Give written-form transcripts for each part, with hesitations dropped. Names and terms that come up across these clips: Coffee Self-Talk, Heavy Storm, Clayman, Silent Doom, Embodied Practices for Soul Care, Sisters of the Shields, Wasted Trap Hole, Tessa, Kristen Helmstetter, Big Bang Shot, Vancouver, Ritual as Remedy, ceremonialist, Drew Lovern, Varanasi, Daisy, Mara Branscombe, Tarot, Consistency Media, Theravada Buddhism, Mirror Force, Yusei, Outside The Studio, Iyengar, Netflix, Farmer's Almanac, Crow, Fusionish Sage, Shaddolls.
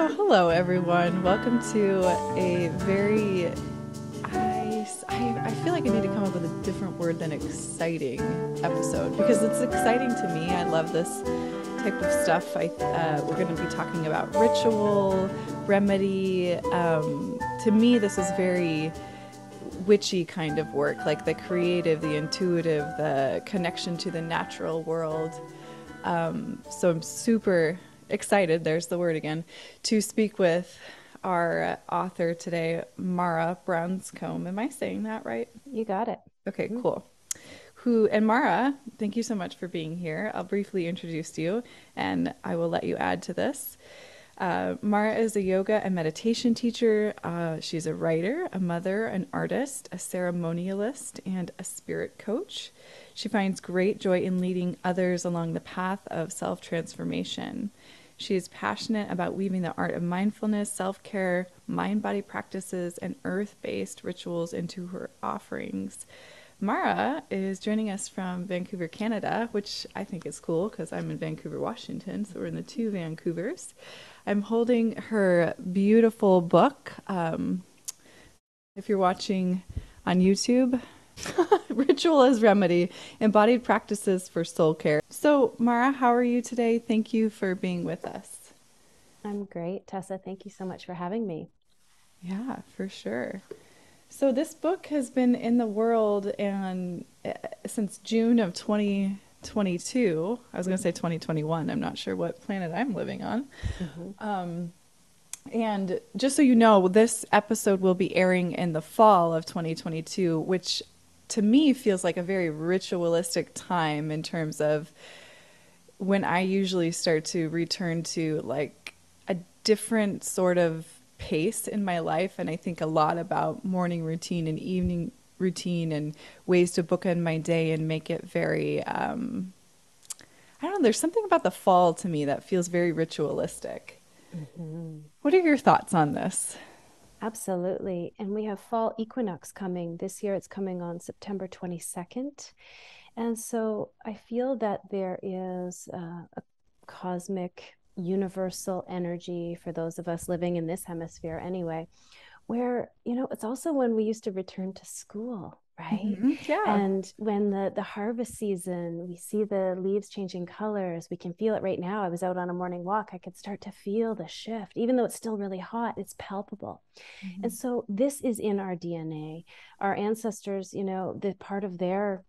So hello everyone, welcome to a very, I feel like I need to come up with a different word than exciting episode, because it's exciting to me. I love this type of stuff. We're going to be talking about ritual, remedy. To me this is very witchy kind of work, like the creative, the intuitive, the connection to the natural world. So I'm super excited, there's the word again, to speak with our author today, Mara Branscombe. Am I saying that right? You got it. Okay, cool. And Mara, thank you so much for being here. I'll briefly introduce you and I will let you add to this. Mara is a yoga and meditation teacher. She's a writer, a mother, an artist, a ceremonialist, and a spirit coach. She finds great joy in leading others along the path of self-transformation. She is passionate about weaving the art of mindfulness, self-care, mind-body practices, and earth-based rituals into her offerings. Mara is joining us from Vancouver, Canada, which I think is cool because I'm in Vancouver, Washington, so we're in the two Vancouvers. I'm holding her beautiful book. If you're watching on YouTube, Ritual as Remedy, Embodied Practices for Soul Care. So Mara, how are you today? Thank you for being with us. I'm great, Tessa. Thank you so much for having me. Yeah, for sure. So this book has been in the world and since June of 2022. I was going to say 2021. I'm not sure what planet I'm living on. And just so you know, this episode will be airing in the fall of 2022, which to me feels like a very ritualistic time in terms of when I usually start to return to like a different sort of pace in my life. And I think a lot about morning routine and evening routine and ways to bookend my day and make it very, I don't know, there's something about the fall to me that feels very ritualistic. What are your thoughts on this? Absolutely. And we have fall equinox coming this year. It's coming on September 22nd. And so I feel that there is a cosmic universal energy for those of us living in this hemisphere anyway, where, you know, it's also when we used to return to school, right? Yeah. And when the harvest season, we see the leaves changing colors, we can feel it right now. I was out on a morning walk. I could start to feel the shift, even though it's still really hot, it's palpable. And so this is in our DNA. Our ancestors, you know, the part of their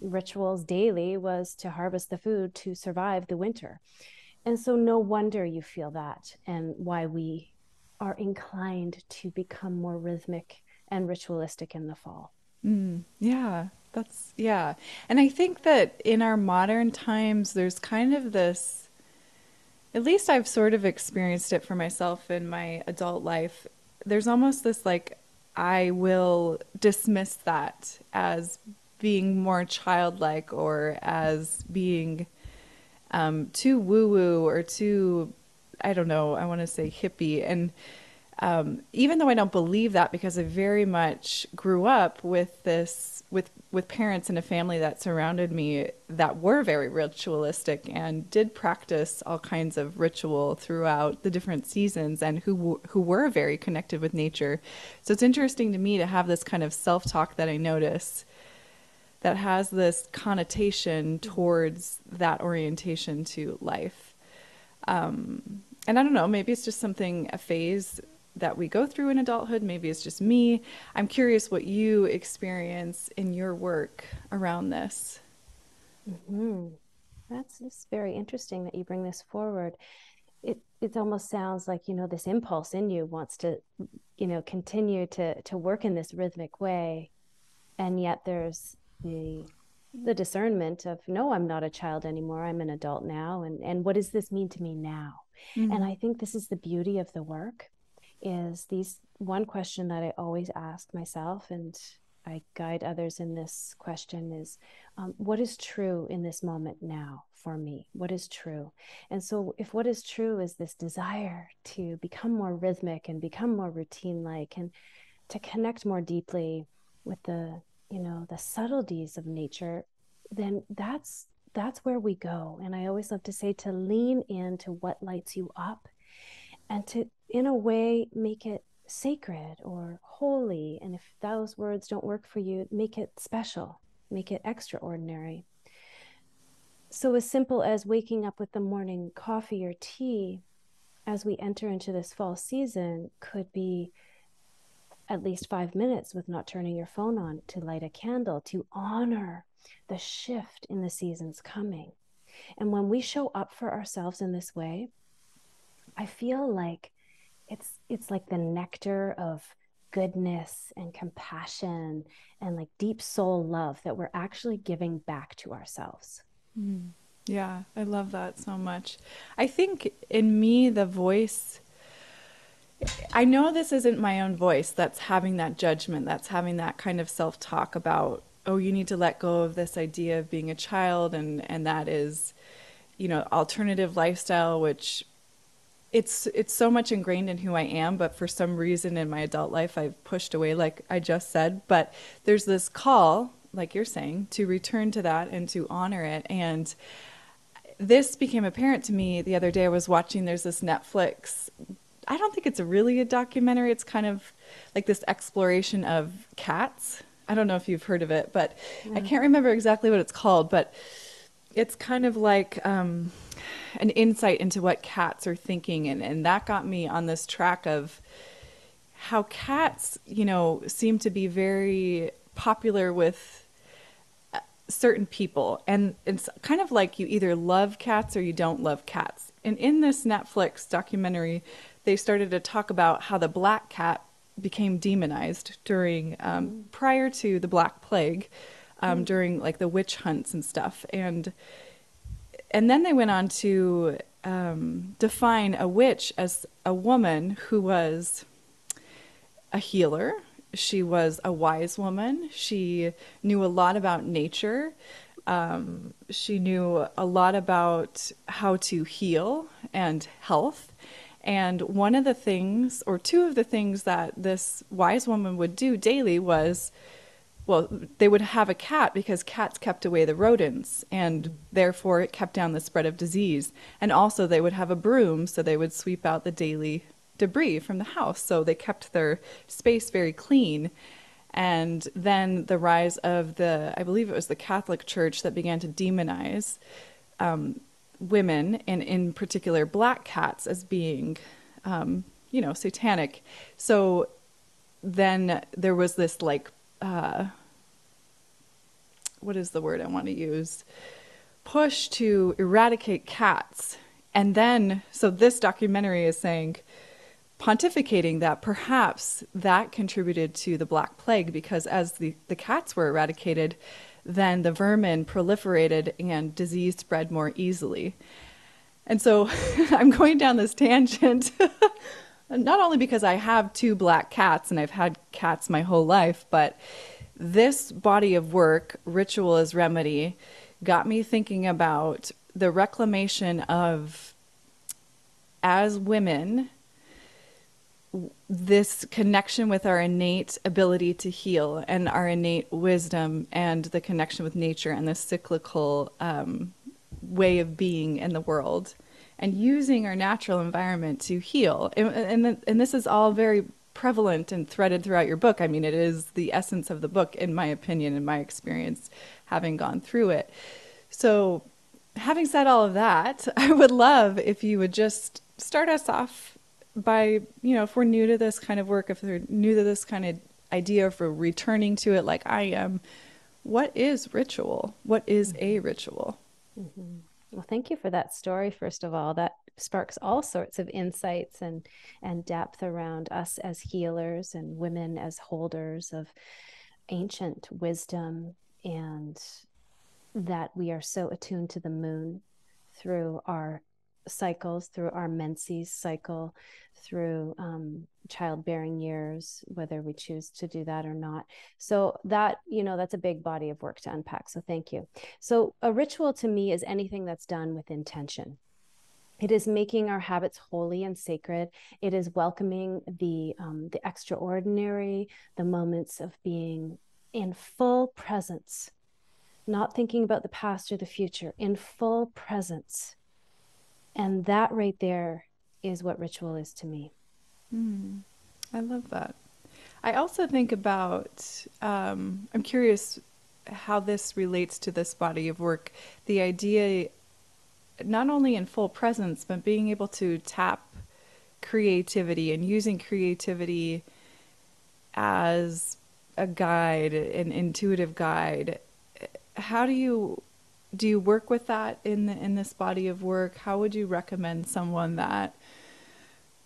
rituals daily was to harvest the food to survive the winter. And so no wonder you feel that, and why we are inclined to become more rhythmic and ritualistic in the fall. Yeah, that's, yeah. And I think that in our modern times, there's kind of this, at least I've sort of experienced it for myself in my adult life. There's almost this, like, I will dismiss that as being more childlike or as being too woo-woo or too, I don't know, I want to say hippie. And even though I don't believe that, because I very much grew up with this, with parents and a family that surrounded me that were very ritualistic and did practice all kinds of ritual throughout the different seasons, and who were very connected with nature. So it's interesting to me to have this kind of self-talk that I notice that has this connotation towards that orientation to life. And I don't know, maybe it's just something, a phase that we go through in adulthood. Maybe it's just me. I'm curious what you experience in your work around this. It's very interesting that you bring this forward. It almost sounds like, you know, this impulse in you wants to, you know, continue to work in this rhythmic way. And yet there's the discernment of, no, I'm not a child anymore. I'm an adult now. And what does this mean to me now? And I think this is the beauty of the work, is these, one question that I always ask myself, and I guide others in this question, is what is true in this moment now for me? What is true? And so if what is true is this desire to become more rhythmic and become more routine-like and to connect more deeply with the, you know, the subtleties of nature, then that's where we go. And I always love to say to lean into what lights you up and to, in a way, make it sacred or holy. And if those words don't work for you, make it special, make it extraordinary. So as simple as waking up with the morning coffee or tea as we enter into this fall season could be at least 5 minutes with not turning your phone on, to light a candle, to honor the shift in the seasons coming. And when we show up for ourselves in this way, I feel like it's like the nectar of goodness and compassion and like deep soul love that we're actually giving back to ourselves. Mm. Yeah, I love that so much. I think in me, the voice, I know this isn't my own voice that's having that judgment, that's having that kind of self-talk about, oh, you need to let go of this idea of being a child, and that is, you know, alternative lifestyle, which it's so much ingrained in who I am, but for some reason in my adult life I've pushed away, like I just said. But there's this call, like you're saying, to return to that and to honor it. And this became apparent to me the other day. I was watching, there's this Netflix, I don't think it's really a documentary, it's kind of like this exploration of cats. I don't know if you've heard of it, but yeah. I can't remember exactly what it's called, but it's kind of like an insight into what cats are thinking. And that got me on this track of how cats, you know, seem to be very popular with certain people. And it's kind of like you either love cats or you don't love cats. And in this Netflix documentary, they started to talk about how the black cat became demonized during, prior to the Black Plague, during like the witch hunts and stuff. And then they went on to define a witch as a woman who was a healer. She was a wise woman. She knew a lot about nature. She knew a lot about how to heal and health. And one of the things, or two of the things that this wise woman would do daily was, well, they would have a cat because cats kept away the rodents, and therefore it kept down the spread of disease. And also they would have a broom, so they would sweep out the daily debris from the house. So they kept their space very clean. And then the rise of the, I believe it was the Catholic Church that began to demonize women, and in particular black cats, as being, you know, satanic. So then there was this like, what is the word I want to use? Push to eradicate cats. And then, so this documentary is saying, pontificating that perhaps that contributed to the Black Plague, because as the cats were eradicated, then the vermin proliferated and disease spread more easily. And so I'm going down this tangent, not only because I have two black cats and I've had cats my whole life, but this body of work, Ritual as Remedy, got me thinking about the reclamation of, as women, this connection with our innate ability to heal and our innate wisdom and the connection with nature and the cyclical way of being in the world, and using our natural environment to heal. And this is all very prevalent and threaded throughout your book. I mean, it is the essence of the book, in my opinion, in my experience, having gone through it. So having said all of that, I would love if you would just start us off by, you know, if we're new to this kind of work, if they're new to this kind of idea, for returning to it like I am, what is ritual? What is a ritual? Mm-hmm. Well, thank you for that story, first of all. That sparks all sorts of insights and depth around us as healers and women as holders of ancient wisdom, and that we are so attuned to the moon through our cycles, through our menses cycle, through childbearing years, whether we choose to do that or not. So that, you know, that's a big body of work to unpack. So thank you. So a ritual to me is anything that's done with intention. It is making our habits holy and sacred. It is welcoming the extraordinary, the moments of being in full presence, not thinking about the past or the future, in full presence. And that right there is what ritual is to me. I love that. I also think about, I'm curious how this relates to this body of work, the idea not only in full presence, but being able to tap creativity and using creativity as a guide, an intuitive guide. How do you work with that in this body of work? How would you recommend someone that,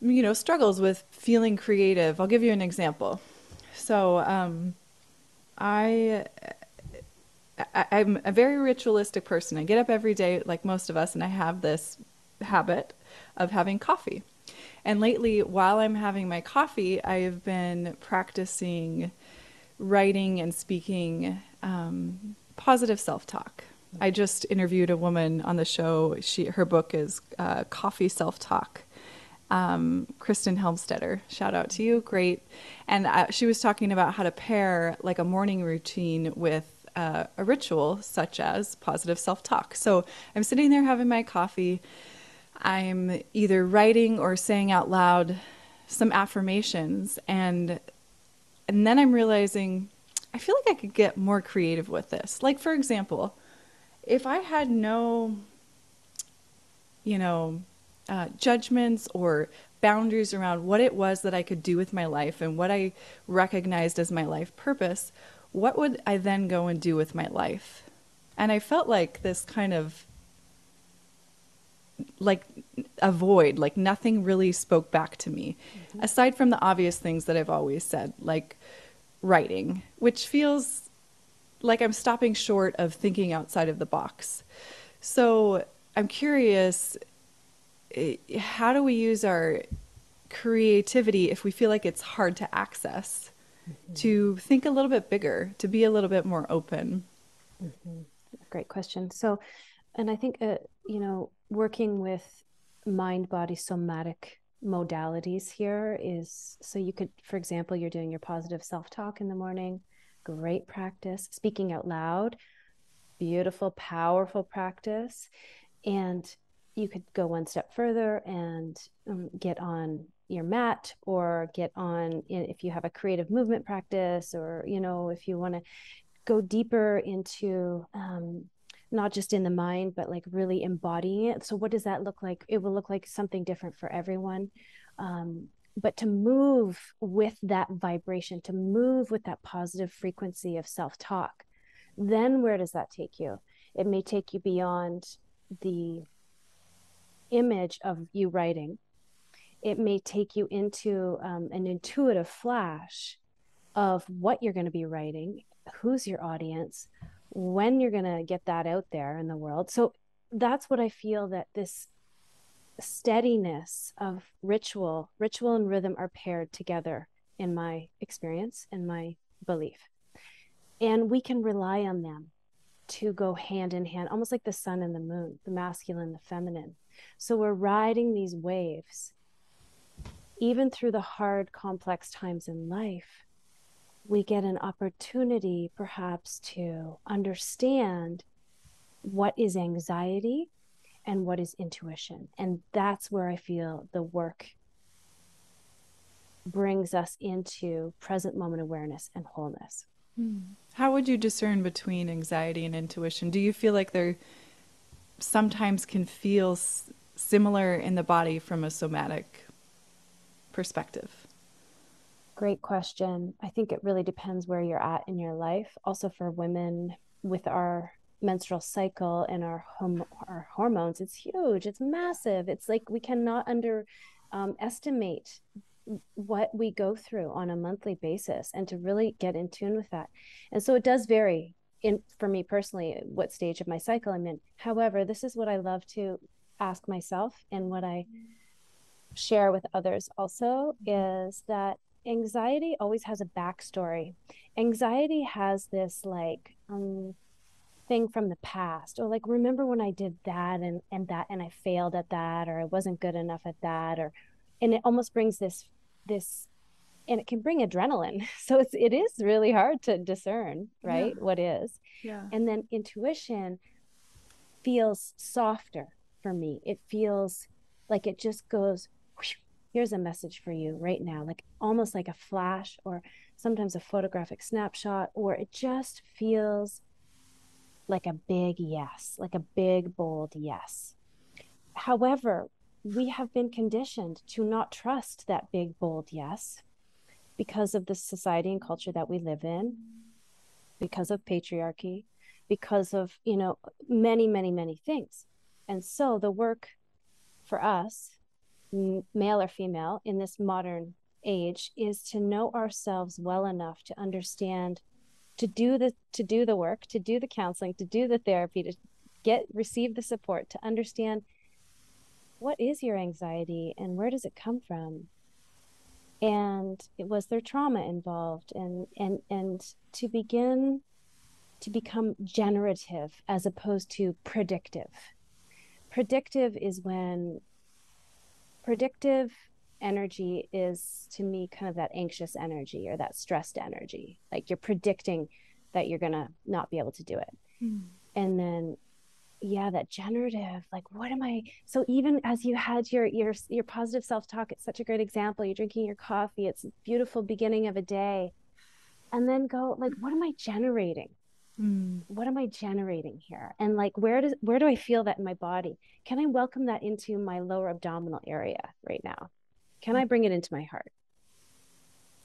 you know, struggles with feeling creative? I'll give you an example. So I'm a very ritualistic person. I get up every day, like most of us, and I have this habit of having coffee. And lately, while I'm having my coffee, I have been practicing writing and speaking positive self-talk. I just interviewed a woman on the show. Her book is Coffee Self-Talk. Kristen Helmstetter, shout out to you, great. And she was talking about how to pair like a morning routine with a ritual such as positive self-talk. So I'm sitting there having my coffee. I'm either writing or saying out loud some affirmations, and then I'm realizing I feel like I could get more creative with this. Like, for example, if I had no, judgments or boundaries around what it was that I could do with my life and what I recognized as my life purpose, what would I then go and do with my life? And I felt like this kind of like a void, like nothing really spoke back to me, aside from the obvious things that I've always said, like writing, which feels like I'm stopping short of thinking outside of the box. So I'm curious, how do we use our creativity if we feel like it's hard to access, to think a little bit bigger, to be a little bit more open? Great question. So, and I think, working with mind, body, somatic modalities here is, so you could, for example, you're doing your positive self-talk in the morning, great practice, speaking out loud, beautiful, powerful practice. And you could go one step further and get on your mat, or get on, if you have a creative movement practice, or, if you want to go deeper into, not just in the mind, but like really embodying it. So what does that look like? It will look like something different for everyone. But to move with that vibration, to move with that positive frequency of self-talk, then where does that take you? It may take you beyond the image of you writing. It may take you into an intuitive flash of what you're going to be writing, who's your audience, when you're going to get that out there in the world. So that's what I feel, that this steadiness of ritual and rhythm are paired together in my experience and my belief. And we can rely on them to go hand in hand, almost like the sun and the moon, the masculine, the feminine. So we're riding these waves, even through the hard, complex times in life. We get an opportunity perhaps to understand what is anxiety and what is intuition. And that's where I feel the work brings us into present moment awareness and wholeness. How would you discern between anxiety and intuition? Do you feel like they're sometimes can feel similar in the body from a somatic perspective? Great question. I think it really depends where you're at in your life. Also for women with our menstrual cycle and our hormones, it's huge. It's massive. It's like we cannot underestimate what we go through on a monthly basis, and to really get in tune with that. And so it does vary for me personally, what stage of my cycle I'm in. However, this is what I love to ask myself, and what I share with others also, is that anxiety always has a backstory. Anxiety has this like thing from the past, or like, remember when I did that and that, and I failed at that, or I wasn't good enough at that, and it almost brings this, and it can bring adrenaline. So it is really hard to discern, right? Yeah. What is. Yeah. And then intuition feels softer for me. It feels like it just goes here's a message for you right now, like almost like a flash or sometimes a photographic snapshot, or it just feels like a big yes, like a big, bold yes. However, we have been conditioned to not trust that big, bold yes because of the society and culture that we live in, because of patriarchy, because of, you know, many, many, many things. And so the work for us, male or female, in this modern age, is to know ourselves well enough to understand, to do the work, to do the counseling, to do the therapy, to receive the support, to understand what is your anxiety and where does it come from, and was there trauma involved, and to begin to become generative as opposed to predictive. Predictive energy is, to me, kind of that anxious energy or that stressed energy. Like you're predicting that you're going to not be able to do it. Mm. And then, yeah, that generative, like, what am I? So even as you had your positive self-talk, it's such a great example. You're drinking your coffee. It's a beautiful beginning of a day. And then go, like, what am I generating? Mm. What am I generating here? And like, where do I feel that in my body? Can I welcome that into my lower abdominal area right now? Can I bring it into my heart?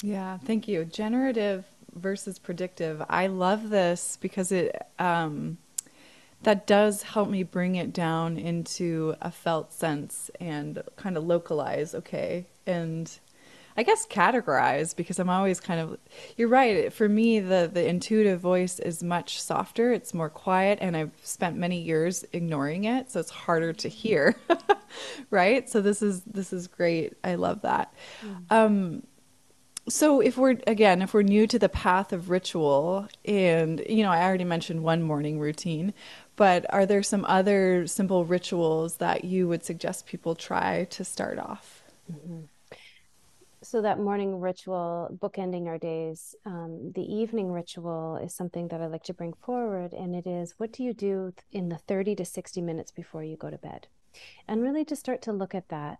Yeah, thank you. Generative versus predictive. I love this because it, that does help me bring it down into a felt sense and kind of localize. Okay. And I guess categorize, because I'm always kind of, you're right. For me, the intuitive voice is much softer. It's more quiet, and I've spent many years ignoring it. So it's harder to hear. Right. So this is great. I love that. Mm. So if we're new to the path of ritual, and, you know, I already mentioned one morning routine, but are there some other simple rituals that you would suggest people try to start off? Mm-hmm. So that morning ritual, bookending our days, the evening ritual is something that I like to bring forward. And it is, what do you do in the 30 to 60 minutes before you go to bed? And really just start to look at that.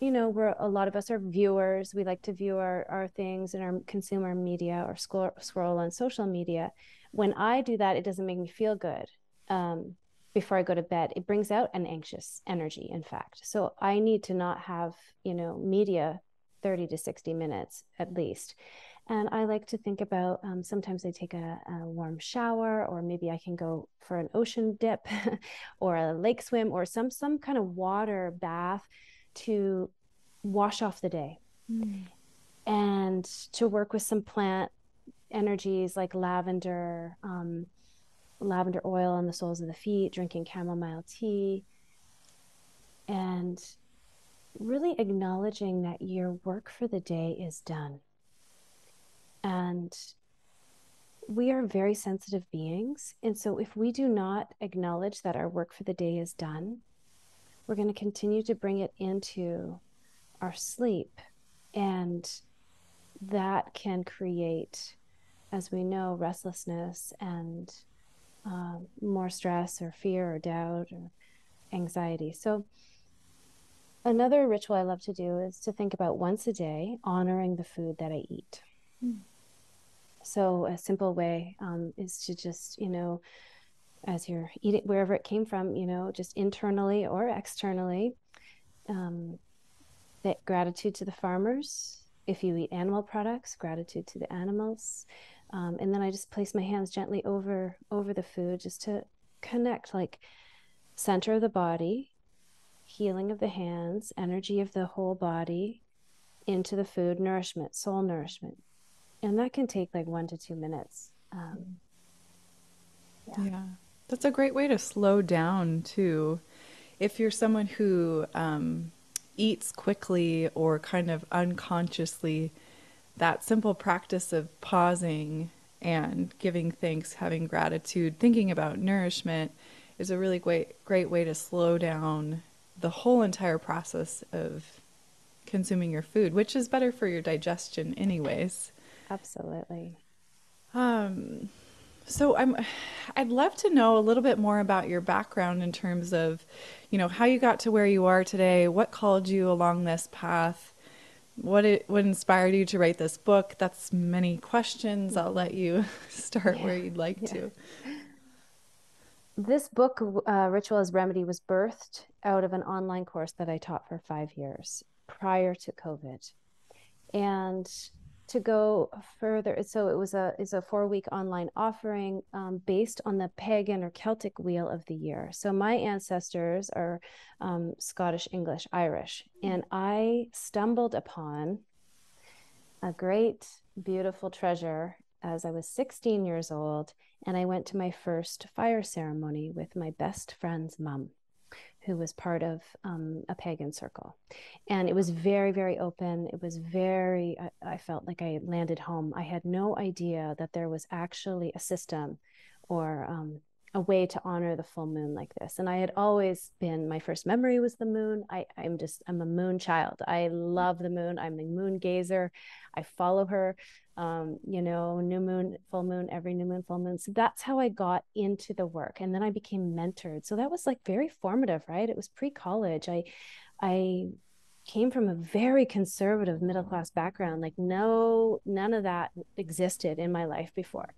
You know, a lot of us are viewers. We like to view our things and consume our media or scroll on social media. When I do that, it doesn't make me feel good. Before I go to bed, it brings out an anxious energy, in fact. So I need to not have, you know, media 30 to 60 minutes at least. And I like to think about, sometimes I take a warm shower, or maybe I can go for an ocean dip or a lake swim or some kind of water bath to wash off the day. Mm. And to work with some plant energies like lavender oil on the soles of the feet, drinking chamomile tea, and really acknowledging that your work for the day is done. And we are very sensitive beings. And so if we do not acknowledge that our work for the day is done, we're going to continue to bring it into our sleep. And that can create, as we know, restlessness and more stress or fear or doubt or anxiety. So another ritual I love to do is to think about once a day honoring the food that I eat. Mm. So a simple way is to just, you know, as you're eating, wherever it came from, you know, just internally or externally, that gratitude to the farmers. If you eat animal products, gratitude to the animals. And then I just place my hands gently over the food, just to connect, like center of the body, healing of the hands, energy of the whole body into the food, nourishment, soul nourishment. And that can take like 1 to 2 minutes. Yeah, that's a great way to slow down too. If you're someone who eats quickly or kind of unconsciously, that simple practice of pausing and giving thanks, having gratitude, thinking about nourishment is a really great way to slow down the whole entire process of consuming your food, which is better for your digestion anyways. Absolutely. So I'd love to know a little bit more about your background in terms of, you know, how you got to where you are today, what called you along this path, what inspired you to write this book. That's many questions. I'll let you start where you'd like to. This book, Ritual as Remedy, was birthed out of an online course that I taught for 5 years prior to COVID. And to go further, so it was a 4-week online offering based on the pagan or Celtic wheel of the year. So my ancestors are Scottish, English, Irish, and I stumbled upon a great, beautiful treasure as I was 16 years old, and I went to my first fire ceremony with my best friend's mom, who was part of a pagan circle. And it was very, very open. It was very, I felt like I landed home. I had no idea that there was actually a system or a way to honor the full moon like this. And I had always been, my first memory was the moon. I'm a moon child. I love the moon. I'm a moon gazer. I follow her, you know, new moon, full moon, every new moon, full moon. So that's how I got into the work. And then I became mentored. So that was like very formative, right? It was pre-college. I came from a very conservative middle-class background. Like none of that existed in my life before.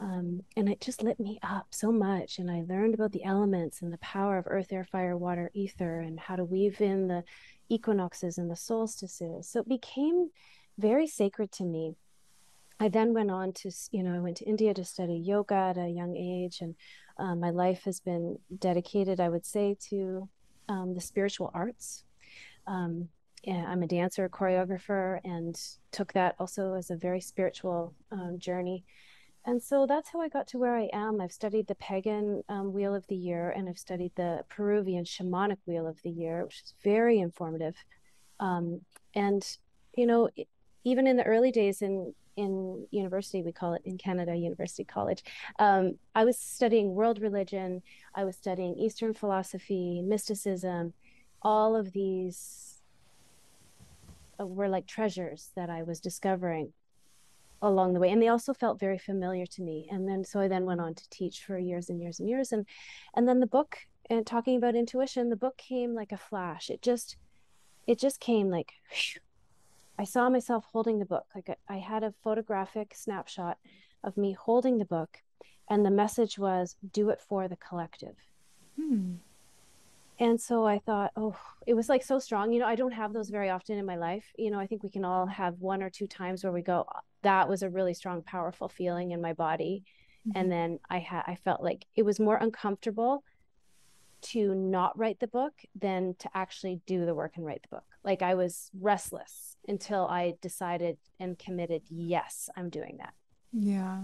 And it just lit me up so much. And I learned about the elements and the power of earth, air, fire, water, ether, and how to weave in the equinoxes and the solstices. So it became very sacred to me. I then went on to, you know, I went to India to study yoga at a young age. And my life has been dedicated, I would say, to the spiritual arts. I'm a dancer, choreographer, and took that also as a very spiritual journey. And so that's how I got to where I am. I've studied the pagan wheel of the year, and I've studied the Peruvian shamanic wheel of the year, which is very informative. And, you know, even in the early days in university, we call it in Canada, University College, I was studying world religion. I was studying Eastern philosophy, mysticism. All of these were like treasures that I was discovering along the way, and they also felt very familiar to me. And then so I then went on to teach for years and years and years, and then the book, and talking about intuition, the book came like a flash. It just came like whew. I saw myself holding the book. Like I had a photographic snapshot of me holding the book, and the message was, do it for the collective. And so I thought, oh, it was like so strong. You know, I don't have those very often in my life. You know, I think we can all have 1 or 2 times where we go, that was a really strong, powerful feeling in my body. And then I felt like it was more uncomfortable to not write the book than to actually do the work and write the book. Like I was restless until I decided and committed, yes, I'm doing that. Yeah.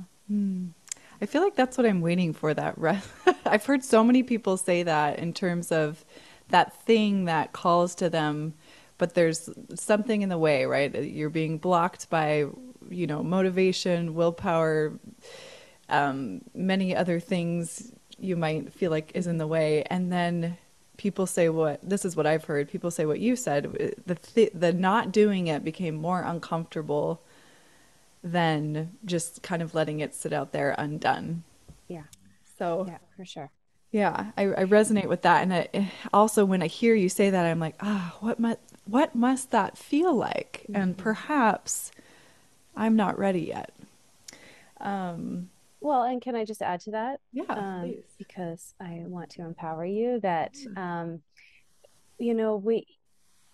I feel like that's what I'm waiting for, that rest. I've heard so many people say that in terms of that thing that calls to them, but there's something in the way, right? You're being blocked by, you know, motivation, willpower, many other things you might feel like is in the way. And then people say this is what I've heard. People say what you said, the not doing it became more uncomfortable than just kind of letting it sit out there undone. Yeah. So yeah, for sure. Yeah, I resonate with that. And I, also when I hear you say that, I'm like, what must that feel like? And perhaps I'm not ready yet. Well, and can I just add to that? Yeah, please. Because I want to empower you that, you know, we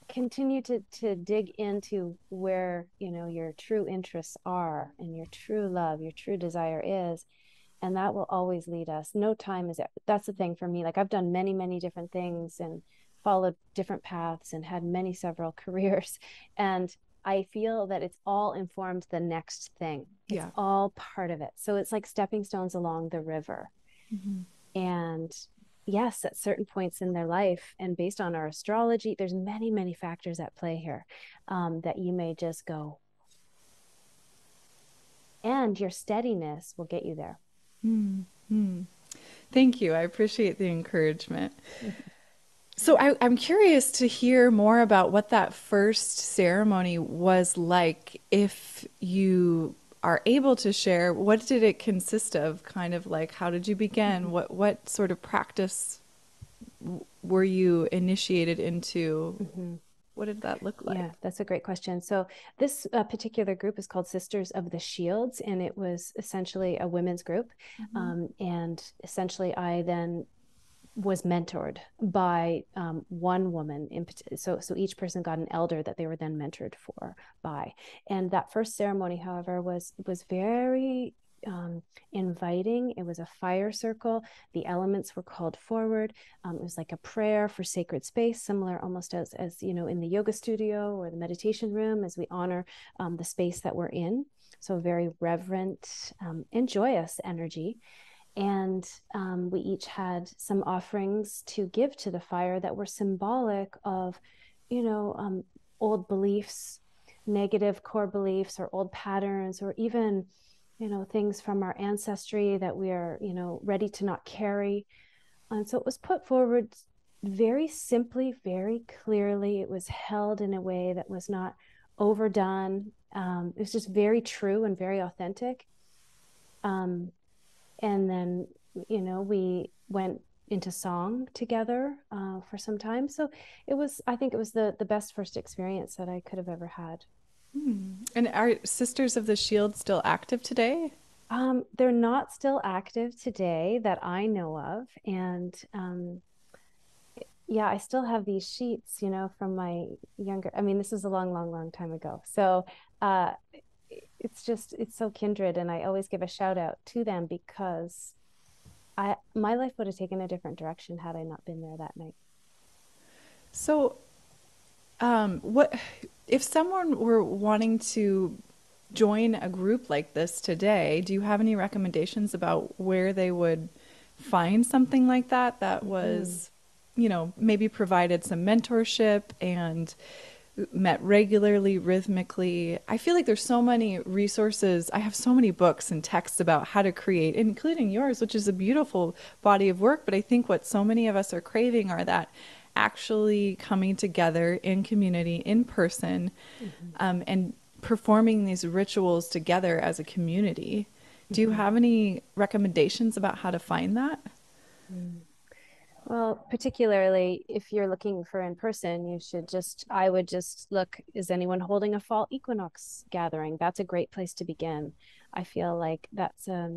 continue to dig into where, you know, your true interests are and your true love, your true desire is, and that will always lead us. No time is it. That's the thing for me. Like I've done many, many different things and followed different paths and had many, several careers. And I feel that it's all informed the next thing. It's all part of it. So it's like stepping stones along the river. And yes, at certain points in their life, and based on our astrology, there's many, many factors at play here, that you may just go, and your steadiness will get you there. Thank you. I appreciate the encouragement. So I'm curious to hear more about what that first ceremony was like, if you are able to share, what did it consist of? Kind of like, how did you begin? Mm-hmm. What sort of practice were you initiated into? Mm-hmm. What did that look like? Yeah, that's a great question. So this particular group is called Sisters of the Shields, and it was essentially a women's group. Mm-hmm. And essentially I then was mentored by one woman. So each person got an elder that they were then mentored by. And that first ceremony, however, was very inviting. It was a fire circle. The elements were called forward. It was like a prayer for sacred space, similar almost as you know, in the yoga studio or the meditation room, as we honor the space that we're in. So very reverent and joyous energy. And we each had some offerings to give to the fire that were symbolic of, you know, old beliefs, negative core beliefs, or old patterns, or even, you know, things from our ancestry that we are, you know, ready to not carry. And so it was put forward very simply, very clearly. It was held in a way that was not overdone. It was just very true and very authentic. And then, you know, we went into song together for some time. So it was, I think it was the best first experience that I could have ever had. And are Sisters of the Shield still active today? They're not still active today that I know of. And yeah, I still have these sheets, you know, from my younger, I mean, this is a long, long, long time ago. So it's just, it's so kindred. And I always give a shout out to them, because my life would have taken a different direction had I not been there that night. So what if someone were wanting to join a group like this today, do you have any recommendations about where they would find something like that, that was, you know, maybe provided some mentorship and met regularly, rhythmically? I feel like there's so many resources. I have so many books and texts about how to create, including yours, which is a beautiful body of work. But I think what so many of us are craving are that actually coming together in community, in person, and performing these rituals together as a community. Do you have any recommendations about how to find that? Well, particularly if you're looking for in person, you should just, I would just look, is anyone holding a fall equinox gathering? That's a great place to begin. I feel like that's a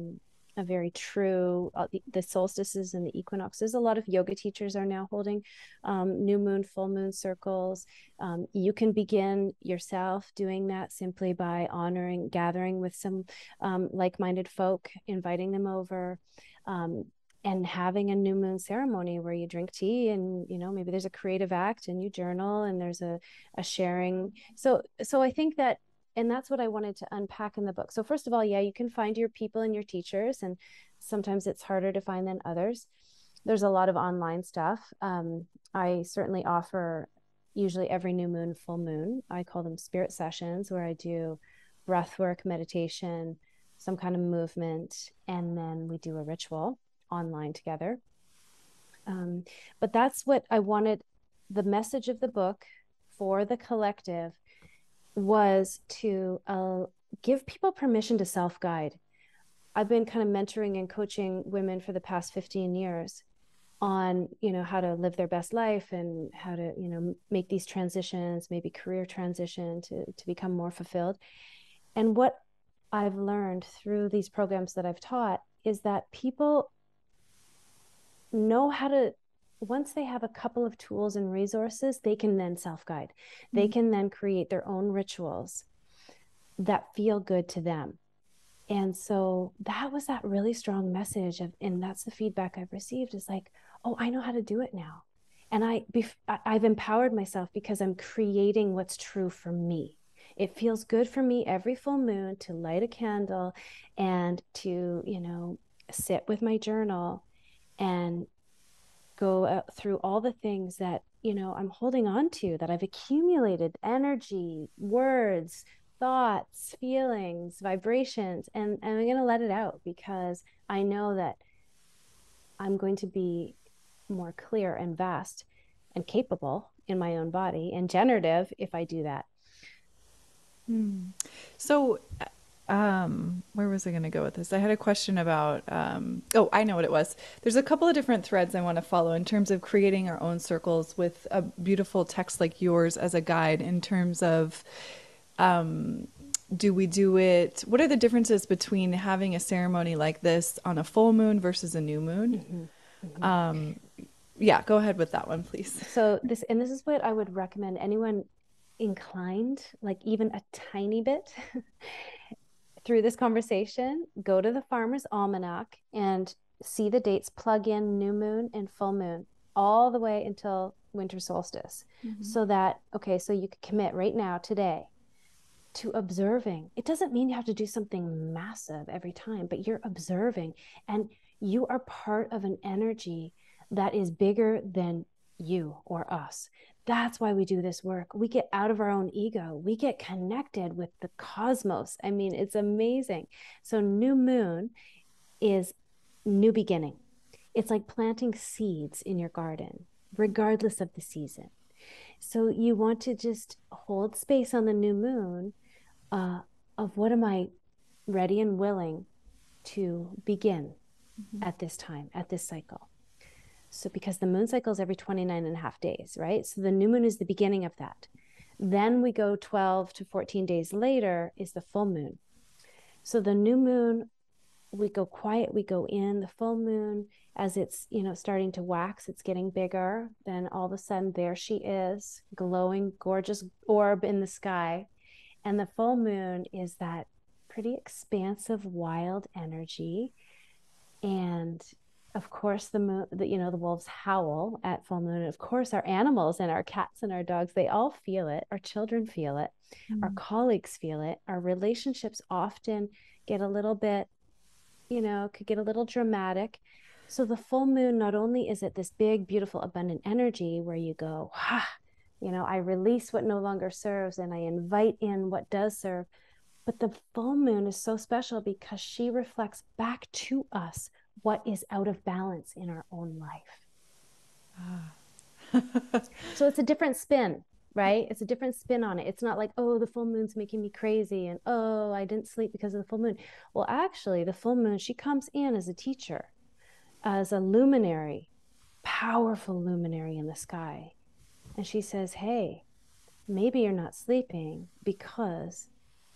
very true, the solstices and the equinoxes. A lot of yoga teachers are now holding new moon, full moon circles. You can begin yourself doing that simply by honoring, gathering with some like-minded folk, inviting them over, and having a new moon ceremony where you drink tea and, you know, maybe there's a creative act and you journal and there's a sharing. So I think that, and that's what I wanted to unpack in the book. So first of all, yeah, you can find your people and your teachers, and sometimes it's harder to find than others. There's a lot of online stuff. I certainly offer usually every new moon, full moon. I call them spirit sessions, where I do breath work, meditation, some kind of movement, and then we do a ritual online together. But that's what I wanted. The message of the book for the collective was to give people permission to self-guide. I've been kind of mentoring and coaching women for the past 15 years on, you know, how to live their best life and how to, you know, make these transitions, maybe career transition to become more fulfilled. And what I've learned through these programs that I've taught is that people know how to, once they have a couple of tools and resources, they can then self-guide. They can then create their own rituals that feel good to them. And so that was that really strong message of, and that's the feedback I've received, is like, oh, I know how to do it now. And I've empowered myself because I'm creating what's true for me. It feels good for me every full moon to light a candle and to, you know, sit with my journal and go through all the things that, you know, I'm holding on to, that I've accumulated: energy, words, thoughts, feelings, vibrations, and I'm going to let it out because I know that I'm going to be more clear and vast and capable in my own body and generative if I do that. So Where was I going to go with this? I had a question about, oh, I know what it was. There's a couple of different threads I want to follow in terms of creating our own circles with a beautiful text like yours as a guide in terms of, do we do it? What are the differences between having a ceremony like this on a full moon versus a new moon? Mm-hmm. Mm-hmm. Yeah, go ahead with that one, please. So this, and this is what I would recommend anyone inclined, like even a tiny bit through this conversation, go to the Farmer's Almanac and see the dates, plug in new moon and full moon all the way until winter solstice. Mm-hmm. So that, okay, so you could commit right now, today, to observing. It doesn't mean you have to do something massive every time, but you're observing and you are part of an energy that is bigger than you or us. That's why we do this work. We get out of our own ego. We get connected with the cosmos. I mean, it's amazing. So new moon is new beginning. It's like planting seeds in your garden, regardless of the season. So you want to just hold space on the new moon of what am I ready and willing to begin mm-hmm. at this time, at this cycle. So because the moon cycle is every 29 and a half days, right? So the new moon is the beginning of that. Then we go 12 to 14 days later is the full moon. So the new moon, we go quiet, we go in. The full moon, as it's, you know, starting to wax, it's getting bigger. Then all of a sudden, there she is, glowing, gorgeous orb in the sky. And the full moon is that pretty expansive, wild energy. And of course, the moon, you know, the wolves howl at full moon. And of course, our animals and our cats and our dogs, they all feel it. Our children feel it. Mm-hmm. Our colleagues feel it. Our relationships often get a little bit, you know, could get a little dramatic. So the full moon, not only is it this big, beautiful, abundant energy where you go, you know, I release what no longer serves and I invite in what does serve. But the full moon is so special because she reflects back to us what is out of balance in our own life. So it's a different spin, right? It's a different spin on it. It's not like, oh, the full moon's making me crazy and, oh, I didn't sleep because of the full moon. Well, actually, the full moon, she comes in as a teacher, as a luminary, powerful luminary in the sky. And she says, hey, maybe you're not sleeping because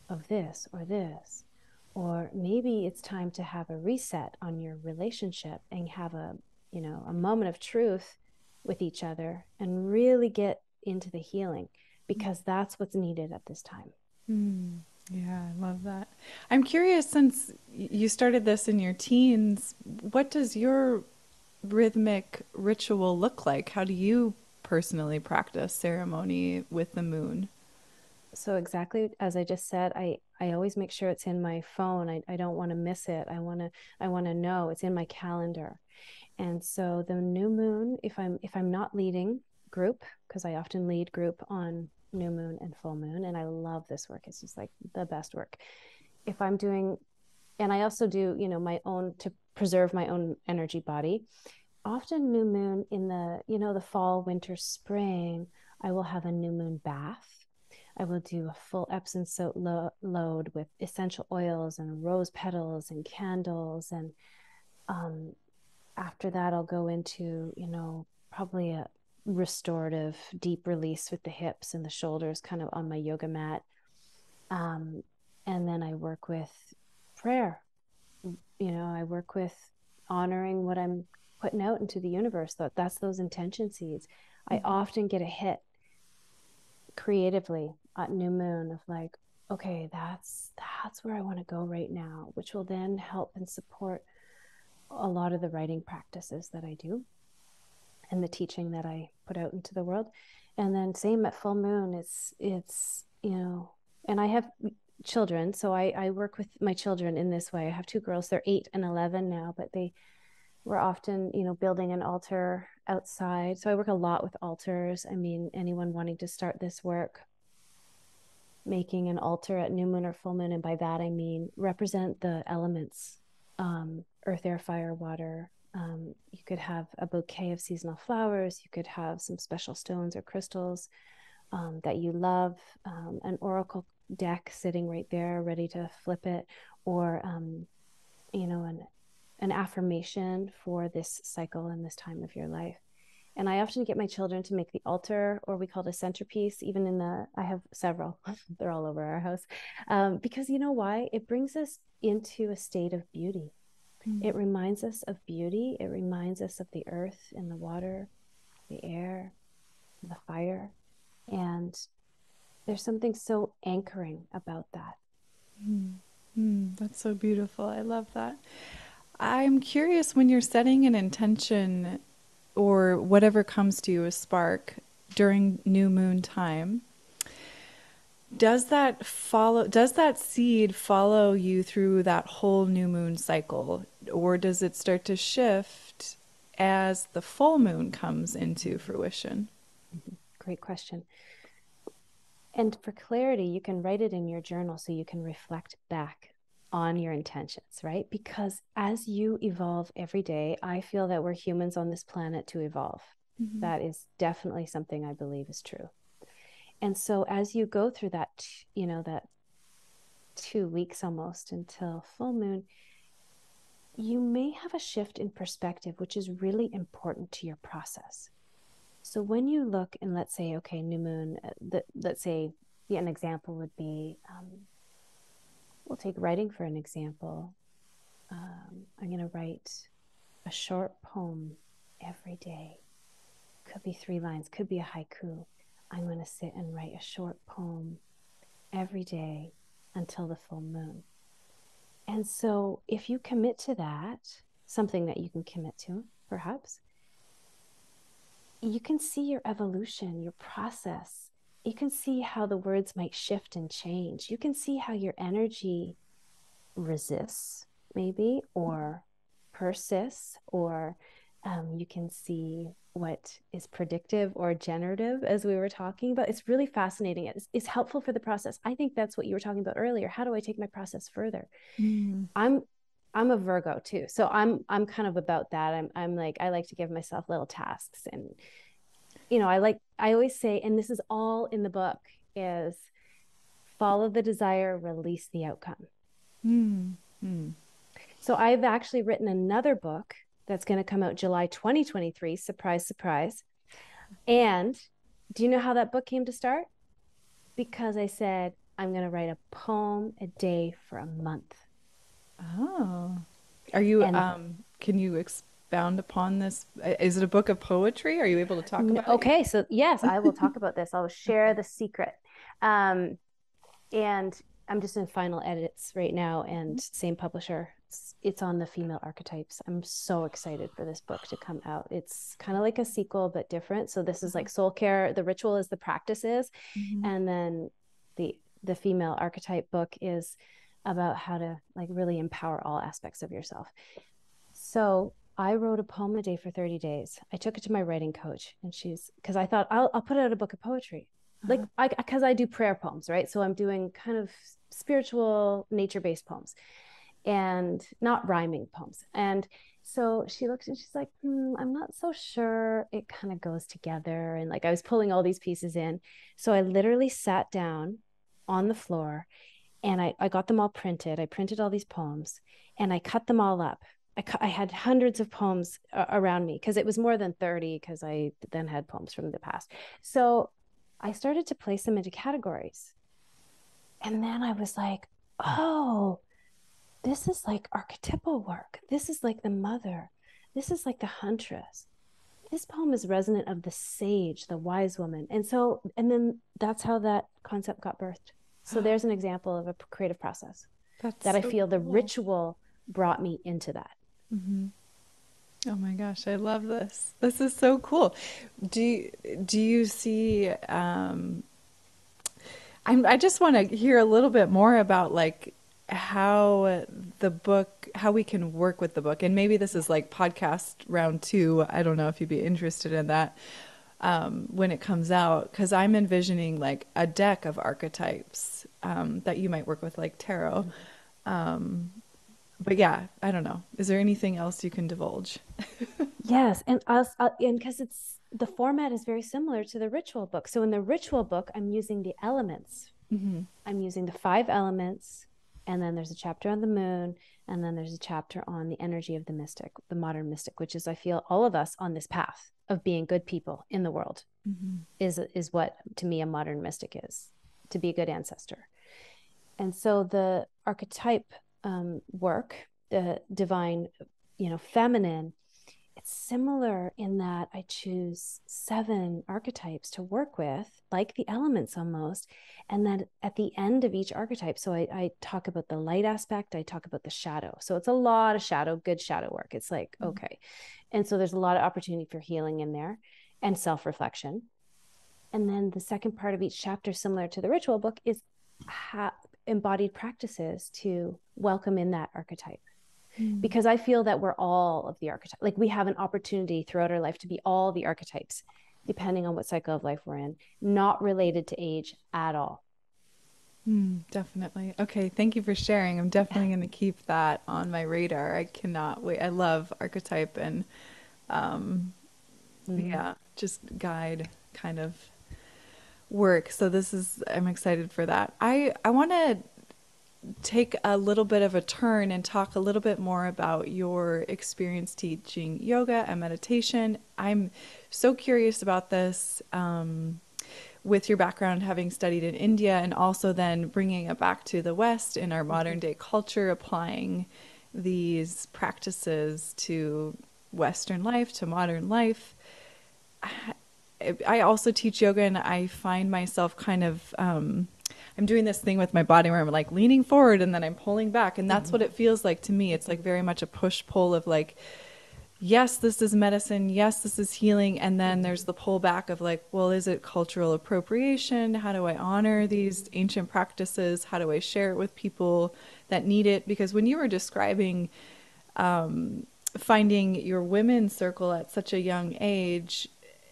of this or this. Or maybe it's time to have a reset on your relationship and have a, you know, a moment of truth with each other and really get into the healing because that's what's needed at this time. Mm. Yeah, I love that. I'm curious, since you started this in your teens, what does your rhythmic ritual look like? How do you personally practice ceremony with the moon? So exactly as I just said, I always make sure it's in my phone. I don't want to miss it. I want to know it's in my calendar. And so the new moon, if I'm not leading group, because I often lead group on new moon and full moon, and I love this work. It's just like the best work. If I'm doing, and I also do, you know, my own to preserve my own energy body. Often new moon in the, you know, the fall, winter, spring, I will have a new moon bath. I will do a full Epsom salt load with essential oils and rose petals and candles. And after that, I'll go into, you know, probably a restorative deep release with the hips and the shoulders kind of on my yoga mat. And then I work with prayer. You know, I work with honoring what I'm putting out into the universe. That's those intention seeds. I often get a hit creatively at new moon of like, okay, that's where I want to go right now, which will then help and support a lot of the writing practices that I do and the teaching that I put out into the world. And then same at full moon, it's, you know, and I have children. So I work with my children in this way. I have two girls, they're 8 and 11 now, but they were often, you know, building an altar outside. So I work a lot with altars. I mean, anyone wanting to start this work, making an altar at new moon or full moon. And by that, I mean, represent the elements, earth, air, fire, water. You could have a bouquet of seasonal flowers. You could have some special stones or crystals that you love, an oracle deck sitting right there ready to flip it, or you know, an affirmation for this cycle and this time of your life. And I often get my children to make the altar, or we call it a centerpiece, even in the, I have several, they're all over our house. Because you know why? It brings us into a state of beauty. Mm-hmm. It reminds us of beauty. It reminds us of the earth and the water, the air, the fire. And there's something so anchoring about that. Mm-hmm. That's so beautiful. I love that. I'm curious, when you're setting an intention, or whatever comes to you, a spark during new moon time, does that seed follow you through that whole new moon cycle, or does it start to shift as the full moon comes into fruition? Great question. And for clarity, you can write it in your journal so you can reflect back on your intentions, right? Because as you evolve every day, I feel that we're humans on this planet to evolve. Mm-hmm. That is definitely something I believe is true. And so as you go through that, you know, that 2 weeks almost until full moon, you may have a shift in perspective, which is really important to your process. So when you look and let's say, okay, new moon, let's say, yeah, an example would be, we'll take writing for an example. I'm going to write a short poem every day. Could be 3 lines, could be a haiku. I'm going to sit and write a short poem every day until the full moon. And so if you commit to that, something that you can commit to, perhaps, you can see your evolution, your process. You can see how the words might shift and change. You can see how your energy resists, maybe, or persists, or you can see what is predictive or generative, as we were talking about. It's really fascinating. It's helpful for the process. I think that's what you were talking about earlier. How do I take my process further? Mm. I'm a Virgo too, so I'm kind of about that. I'm like, I like to give myself little tasks, and you know, I always say, and this is all in the book, is follow the desire, release the outcome. Mm-hmm. So I've actually written another book that's going to come out July 2023. Surprise, surprise. And do you know how that book came to start? Because I said, I'm going to write a poem a day for a month. Oh, are you, can you expound upon this? Is it a book of poetry? Are you able to talk about it? Okay, so yes, I will talk about this. I'll share the secret. And I'm just in final edits right now, and same publisher. It's on the female archetypes. I'm so excited for this book to come out. It's kind of like a sequel, but different. So this is like soul care. The ritual is the practices. Mm-hmm. And then the female archetype book is about how to like really empower all aspects of yourself. So I wrote a poem a day for 30 days. I took it to my writing coach, and because I thought I'll put out a book of poetry. Like, because I do prayer poems, right? So I'm doing kind of spiritual nature-based poems and not rhyming poems. And so she looked and she's like, I'm not so sure it kind of goes together. And like, I was pulling all these pieces in. So I literally sat down on the floor, and I got them all printed. I printed all these poems, and I cut them all up. I had hundreds of poems around me, because it was more than 30, because I then had poems from the past. So I started to place them into categories. And then I was like, oh, this is like archetypal work. This is like the mother. This is like the huntress. This poem is resonant of the sage, the wise woman. And so, and then that's how that concept got birthed. So there's an example of a creative process that I feel the ritual brought me into that. Mm-hmm. Oh my gosh, I love this. This is so cool. Do you see, I just want to hear a little bit more about like how the book, how we can work with the book. And maybe this is like podcast round 2. I don't know if you'd be interested in that when it comes out, because I'm envisioning like a deck of archetypes that you might work with, like tarot. But yeah, I don't know. Is there anything else you can divulge? Yes. And because the format is very similar to the ritual book. So in the ritual book, I'm using the elements Mm-hmm. I'm using the 5 elements, and then there's a chapter on the moon, and then there's a chapter on the energy of the mystic, the modern mystic, which is, I feel, all of us on this path of being good people in the world, mm-hmm. is what to me a modern mystic is, to be a good ancestor. And so the archetype work, the divine, feminine, it's similar in that I choose 7 archetypes to work with, like the elements almost. And then at the end of each archetype, so I talk about the light aspect, I talk about the shadow. So it's a lot of good shadow work. It's like, mm-hmm. Okay. And so there's a lot of opportunity for healing in there and self-reflection. And then the second part of each chapter, similar to the ritual book, is embodied practices to welcome in that archetype. Because I feel that we're all of the archetype, like we have an opportunity throughout our life to be all the archetypes, depending on what cycle of life we're in, not related to age at all. Definitely. Okay. Thank you for sharing. I'm definitely going to keep that on my radar. I cannot wait. I love archetype and, just guide kind of work. So I'm excited for that. I want to take a little bit of a turn and talk a little bit more about your experience teaching yoga and meditation. I'm so curious about this, with your background, having studied in India, and also then bringing it back to the West in our modern day culture, applying these practices to Western life, to modern life. I also teach yoga, and I find myself kind of, I'm doing this thing with my body where I'm like leaning forward and then I'm pulling back. And that's what it feels like to me. It's like very much a push pull of like, yes, this is medicine. Yes, this is healing. And then there's the pull back of like, well, is it cultural appropriation? How do I honor these ancient practices? How do I share it with people that need it? Because when you were describing, finding your women's circle at such a young age,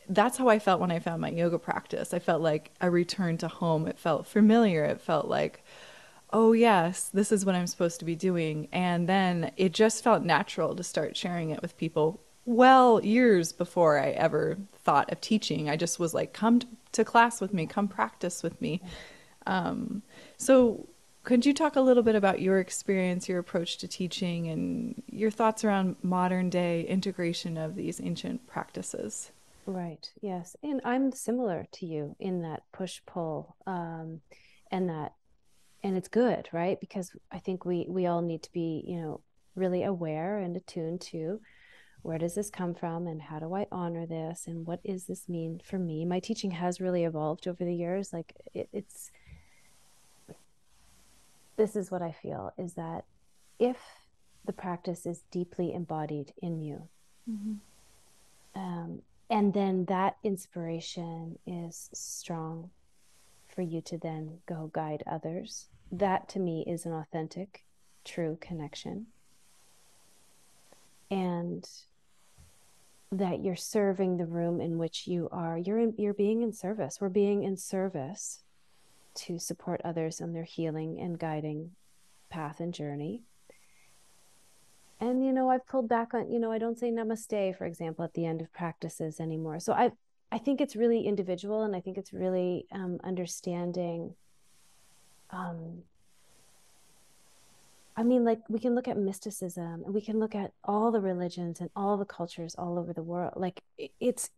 that's how I felt when I found my yoga practice. I felt like a return to home. It felt familiar. It felt like, oh yes, this is what I'm supposed to be doing. And then it just felt natural to start sharing it with people. Well, years before I ever thought of teaching, I just was like, come to class with me, come practice with me. So could you talk a little bit about your experience, your approach to teaching, and your thoughts around modern day integration of these ancient practices? Right. Yes. And I'm similar to you in that push pull, and it's good, right? Because I think we all need to be, really aware and attuned to where does this come from and how do I honor this? And what does this mean for me? My teaching has really evolved over the years. Like this is what I feel is that if the practice is deeply embodied in you, mm-hmm. And then that inspiration is strong for you to then go guide others. That to me is an authentic, true connection. And that you're serving the room in which you are. You're being in service. We're being in service to support others on their healing and guiding path and journey. And, I've pulled back on, I don't say namaste, for example, at the end of practices anymore. So I think it's really individual, and I think it's really understanding. We can look at mysticism, and we can look at all the religions and all the cultures all over the world. Like it's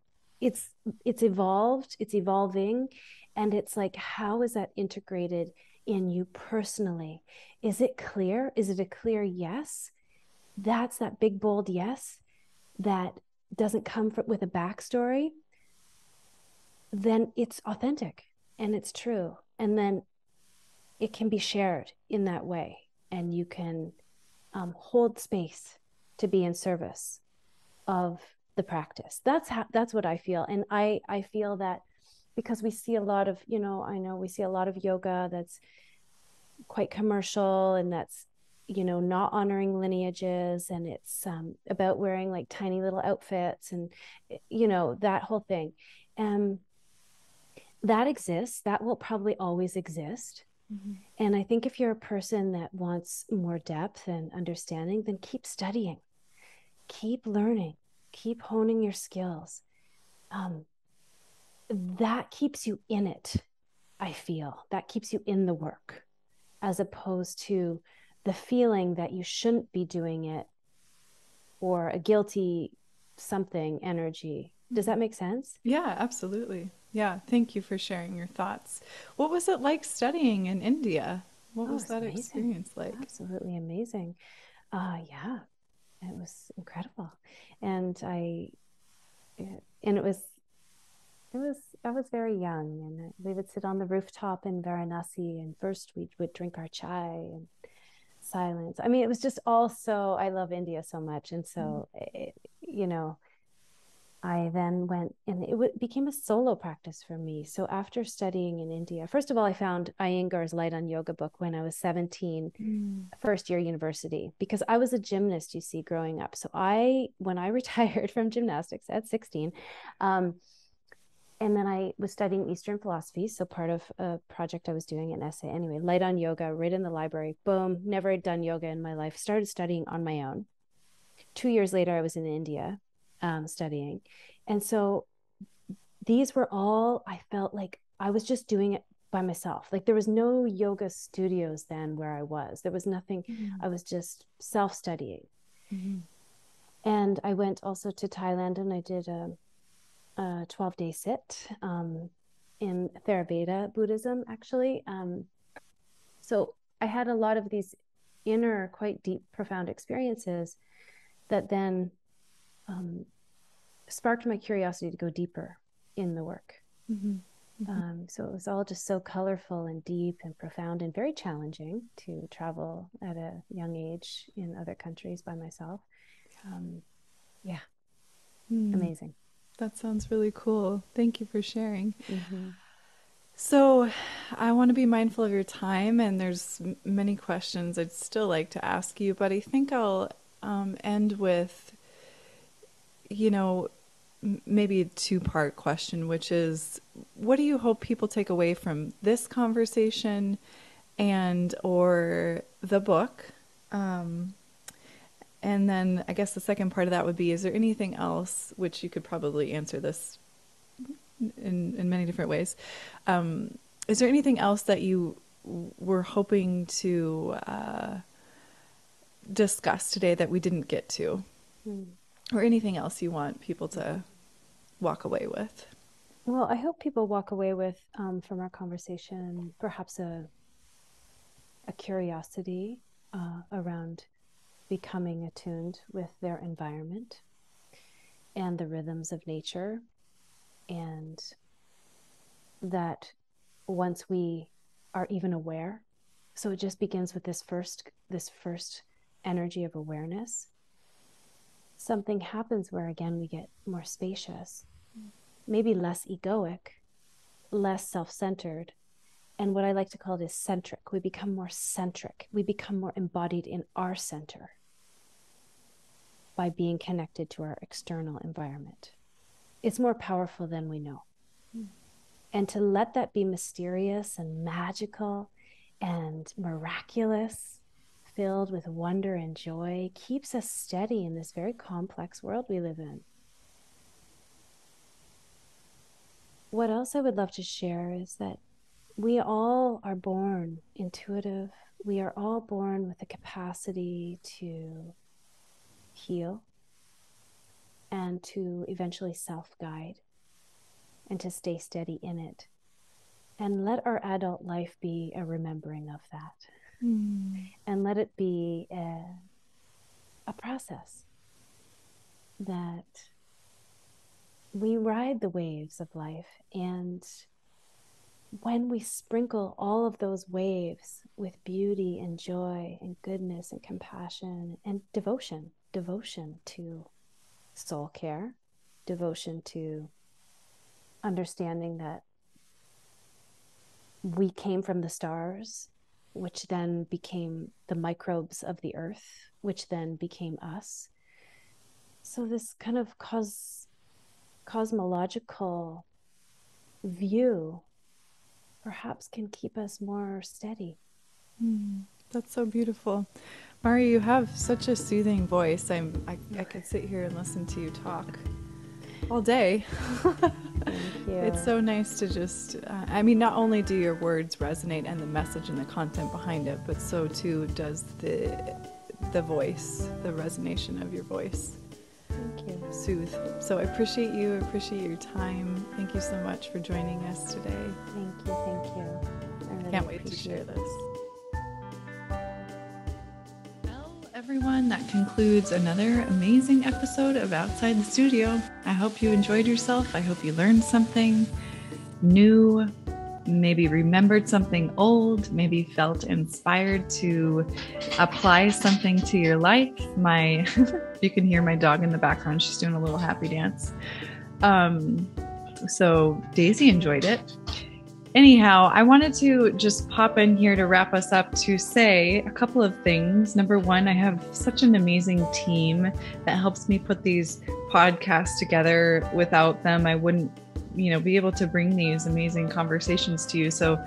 evolved, it's evolving. And it's like, how is that integrated in you personally? Is it clear? Is it a clear yes? That's that big, bold yes that doesn't come with a backstory, then it's authentic and it's true. And then it can be shared in that way. And you can hold space to be in service of the practice. That's what I feel. And I feel that because we see a lot of, we see a lot of yoga that's quite commercial, and that's, not honoring lineages, and it's about wearing like tiny little outfits and, that whole thing. That exists, that will probably always exist. Mm-hmm. And I think if you're a person that wants more depth and understanding, then keep studying, keep learning, keep honing your skills. That keeps you in it. I feel. That keeps you in the work, as opposed to the feeling that you shouldn't be doing it, or a guilty something energy. Does that make sense? Yeah, absolutely. Yeah. Thank you for sharing your thoughts. What was it like studying in India? What was that amazing. Experience like? Absolutely amazing. Yeah, it was incredible. And I was very young, and we would sit on the rooftop in Varanasi, and first we would drink our chai and silence. I mean, it was just also, I love India so much. And so, I then went, and it became a solo practice for me. So after studying in India, first of all, I found Iyengar's Light on Yoga book when I was 17, first year university, because I was a gymnast, you see, growing up. So when I retired from gymnastics at 16, and then I was studying Eastern philosophy. So part of a project I was doing, an essay anyway, Light on Yoga, right in the library, boom, never had done yoga in my life, started studying on my own. 2 years later, I was in India studying. And so these were all, I felt like I was just doing it by myself. Like there was no yoga studios then where I was, there was nothing. I was just self-studying. And I went also to Thailand, and I did a 12-day sit in Theravada Buddhism, actually. So I had a lot of these inner, quite deep, profound experiences that then sparked my curiosity to go deeper in the work. So it was all just so colorful and deep and profound, and very challenging to travel at a young age in other countries by myself. Amazing. That sounds really cool. Thank you for sharing. So I want to be mindful of your time, and there's many questions I'd still like to ask you, but I think I'll end with, maybe a two-part question, which is, what do you hope people take away from this conversation and or the book? And then I guess the second part of that would be, is there anything else, which you could probably answer this in many different ways. Is there anything else that you were hoping to discuss today that we didn't get to? Or anything else you want people to walk away with? Well, I hope people walk away with, from our conversation, perhaps a curiosity around becoming attuned with their environment and the rhythms of nature, and that once we are even aware, so it just begins with this first energy of awareness, something happens where again we get more spacious, maybe less egoic, less self-centered. And what I like to call it is centric. We become more centric. We become more embodied in our center by being connected to our external environment. It's more powerful than we know. And to let that be mysterious and magical and miraculous, filled with wonder and joy, keeps us steady in this very complex world we live in. What else I would love to share is that we all are born intuitive. We are all born with the capacity to heal and to eventually self-guide and to stay steady in it. And let our adult life be a remembering of that. And let it be a process that we ride the waves of life, and when we sprinkle all of those waves with beauty and joy and goodness and compassion and devotion to soul care, devotion to understanding that we came from the stars, which then became the microbes of the earth, which then became us. So this kind of cosmological view perhaps can keep us more steady. That's so beautiful. Mara, you have such a soothing voice. I could sit here and listen to you talk all day. Thank you. It's so nice to just, I mean, not only do your words resonate and the message and the content behind it, but so too does the voice, the resonation of your voice. Thank you. Soothe. So I appreciate you, appreciate your time. Thank you so much for joining us today. Thank you. I really can't wait to share this. Everyone, that concludes another amazing episode of Outside the Studio. I hope you enjoyed yourself. I hope you learned something new, maybe remembered something old, maybe felt inspired to apply something to your life. You can hear my dog in the background. She's doing a little happy dance. So Daisy enjoyed it. Anyhow, I wanted to just pop in here to wrap us up to say a couple of things. Number one, I have such an amazing team that helps me put these podcasts together. Without them, I wouldn't, be able to bring these amazing conversations to you. So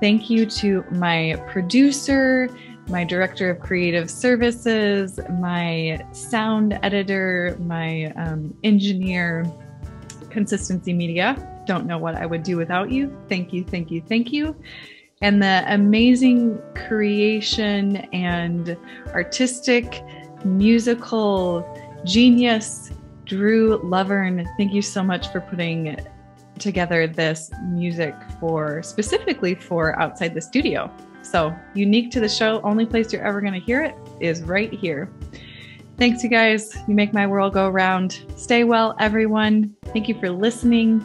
thank you to my producer, my director of creative services, my sound editor, my engineer, Consistency Media. Don't know what I would do without you. Thank you. And the amazing creation and artistic musical genius, Drew Lovern. Thank you so much for putting together this music specifically for Outside the Studio. So unique to the show, only place you're ever going to hear it is right here. Thanks, you guys. You make my world go round. Stay well, everyone. Thank you for listening.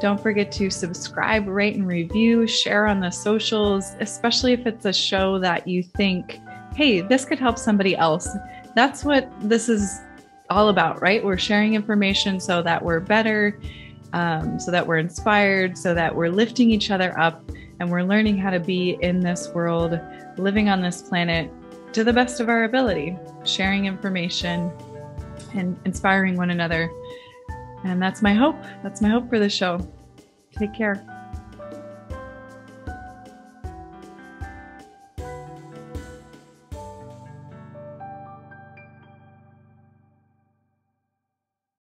Don't forget to subscribe, rate, and review, share on the socials, especially if it's a show that you think, hey, this could help somebody else. That's what this is all about, right? We're sharing information so that we're better, so that we're inspired, so that we're lifting each other up, and we're learning how to be in this world, living on this planet to the best of our ability, sharing information and inspiring one another. And that's my hope. That's my hope for the show. Take care.